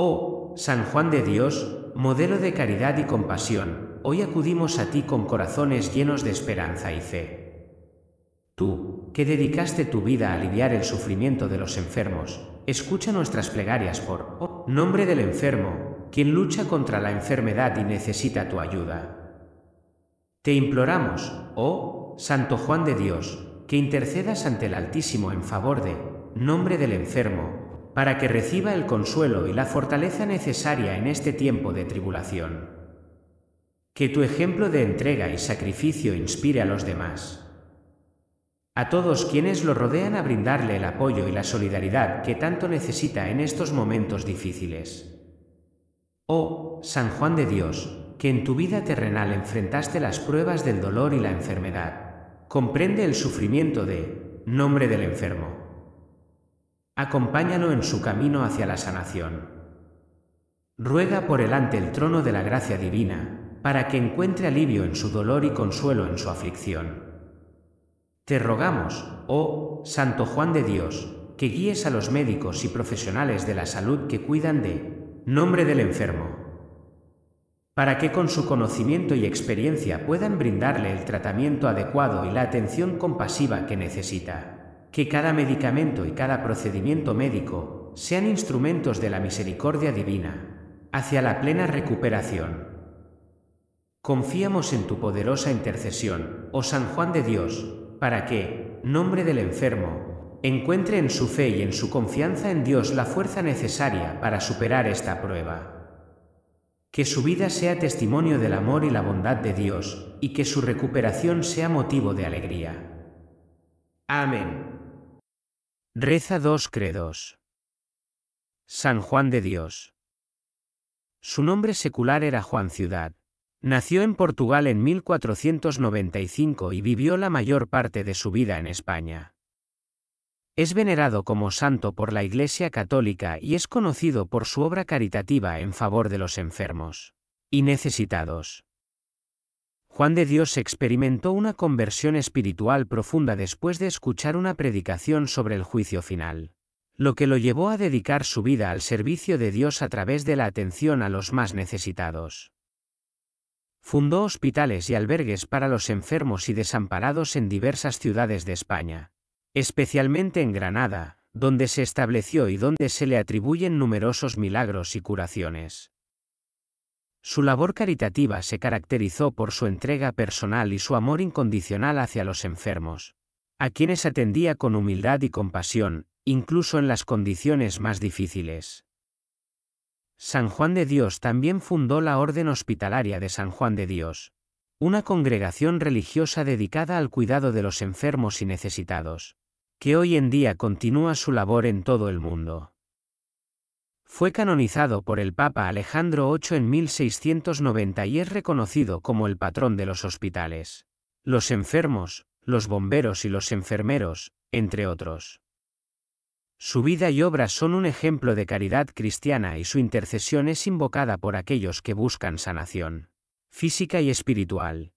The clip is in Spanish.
Oh, San Juan de Dios, modelo de caridad y compasión, hoy acudimos a ti con corazones llenos de esperanza y fe. Tú, que dedicaste tu vida a aliviar el sufrimiento de los enfermos, escucha nuestras plegarias por nombre del enfermo, quien lucha contra la enfermedad y necesita tu ayuda. Te imploramos, oh, Santo Juan de Dios, que intercedas ante el Altísimo en favor de nombre del enfermo, para que reciba el consuelo y la fortaleza necesaria en este tiempo de tribulación. Que tu ejemplo de entrega y sacrificio inspire a los demás, a todos quienes lo rodean, a brindarle el apoyo y la solidaridad que tanto necesita en estos momentos difíciles. Oh, San Juan de Dios, que en tu vida terrenal enfrentaste las pruebas del dolor y la enfermedad, comprende el sufrimiento de nombre del enfermo. Acompáñalo en su camino hacia la sanación. Ruega por él ante el trono de la gracia divina, para que encuentre alivio en su dolor y consuelo en su aflicción. Te rogamos, oh Santo Juan de Dios, que guíes a los médicos y profesionales de la salud que cuidan de nombre del enfermo, para que con su conocimiento y experiencia puedan brindarle el tratamiento adecuado y la atención compasiva que necesita. Que cada medicamento y cada procedimiento médico sean instrumentos de la misericordia divina, hacia la plena recuperación. Confiamos en tu poderosa intercesión, oh San Juan de Dios, para que nombre del enfermo encuentre en su fe y en su confianza en Dios la fuerza necesaria para superar esta prueba. Que su vida sea testimonio del amor y la bondad de Dios, y que su recuperación sea motivo de alegría. Amén. Reza dos credos. San Juan de Dios. Su nombre secular era Juan Ciudad. Nació en Portugal en 1495 y vivió la mayor parte de su vida en España. Es venerado como santo por la Iglesia Católica y es conocido por su obra caritativa en favor de los enfermos y necesitados. Juan de Dios experimentó una conversión espiritual profunda después de escuchar una predicación sobre el juicio final, lo que lo llevó a dedicar su vida al servicio de Dios a través de la atención a los más necesitados. Fundó hospitales y albergues para los enfermos y desamparados en diversas ciudades de España, especialmente en Granada, donde se estableció y donde se le atribuyen numerosos milagros y curaciones. Su labor caritativa se caracterizó por su entrega personal y su amor incondicional hacia los enfermos, a quienes atendía con humildad y compasión, incluso en las condiciones más difíciles. San Juan de Dios también fundó la Orden Hospitalaria de San Juan de Dios, una congregación religiosa dedicada al cuidado de los enfermos y necesitados, que hoy en día continúa su labor en todo el mundo. Fue canonizado por el Papa Alejandro VIII en 1690 y es reconocido como el patrón de los hospitales, los enfermos, los bomberos y los enfermeros, entre otros. Su vida y obra son un ejemplo de caridad cristiana y su intercesión es invocada por aquellos que buscan sanación física y espiritual.